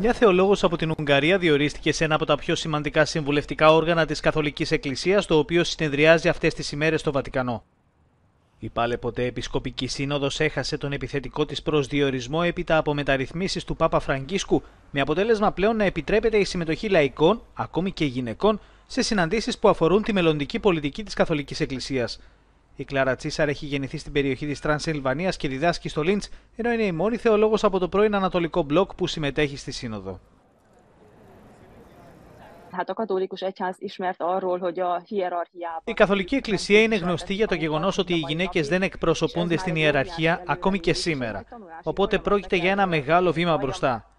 Μια θεολόγος από την Ουγγαρία διορίστηκε σε ένα από τα πιο σημαντικά συμβουλευτικά όργανα της Καθολικής Εκκλησίας, το οποίο συνεδριάζει αυτές τις ημέρες στο Βατικανό. Η πάλαιποτέ Επισκοπική Σύνοδος έχασε τον επιθετικό της προσδιορισμό έπειτα από μεταρρυθμίσεις του Πάπα Φραγκίσκου, με αποτέλεσμα πλέον να επιτρέπεται η συμμετοχή λαϊκών, ακόμη και γυναικών, σε συναντήσεις που αφορούν τη μελλοντική πολιτική της Καθολικής Εκκλησίας. Η Κλάρα Τσίσαρ έχει γεννηθεί στην περιοχή της Τρανσυλβανίας και διδάσκει στο Λίντς, ενώ είναι η μόνη θεολόγος από το πρώην Ανατολικό μπλοκ που συμμετέχει στη Σύνοδο. Η Καθολική Εκκλησία είναι γνωστή για το γεγονός ότι οι γυναίκες δεν εκπροσωπούνται στην ιεραρχία ακόμη και σήμερα. Οπότε πρόκειται για ένα μεγάλο βήμα μπροστά.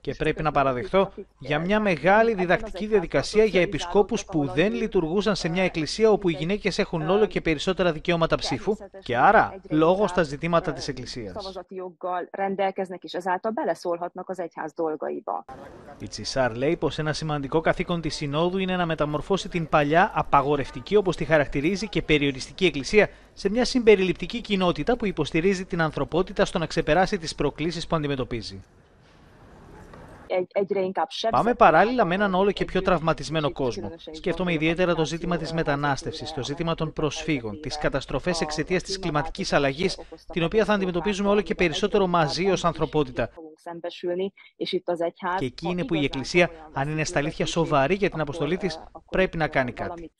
Και πρέπει να παραδεχτώ για μια μεγάλη διδακτική διαδικασία για επισκόπους που δεν λειτουργούσαν σε μια εκκλησία όπου οι γυναίκες έχουν όλο και περισσότερα δικαιώματα ψήφου και άρα λόγο στα ζητήματα της εκκλησίας. Η Τσίσαρ λέει πως ένα σημαντικό καθήκον της Συνόδου είναι να μεταμορφώσει την παλιά απαγορευτική, όπως τη χαρακτηρίζει, και περιοριστική εκκλησία σε μια συμπεριληπτική κοινότητα που υποστηρίζει την ανθρωπότητα στο να ξεπεράσει τις προκλήσεις που αντιμετωπίζει. Πάμε παράλληλα με έναν όλο και πιο τραυματισμένο κόσμο. Σκέφτομαι ιδιαίτερα το ζήτημα της μετανάστευσης, το ζήτημα των προσφύγων, τις καταστροφές εξαιτίας της κλιματικής αλλαγής, την οποία θα αντιμετωπίζουμε όλο και περισσότερο μαζί ως ανθρωπότητα. Και εκεί είναι που η Εκκλησία, αν είναι στα αλήθεια σοβαρή για την αποστολή της, πρέπει να κάνει κάτι.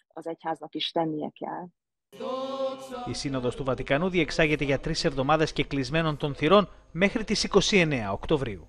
Η Σύνοδος του Βατικανού διεξάγεται για 3 εβδομάδες και κλεισμένων των θυρών μέχρι τις 29 Οκτωβρίου.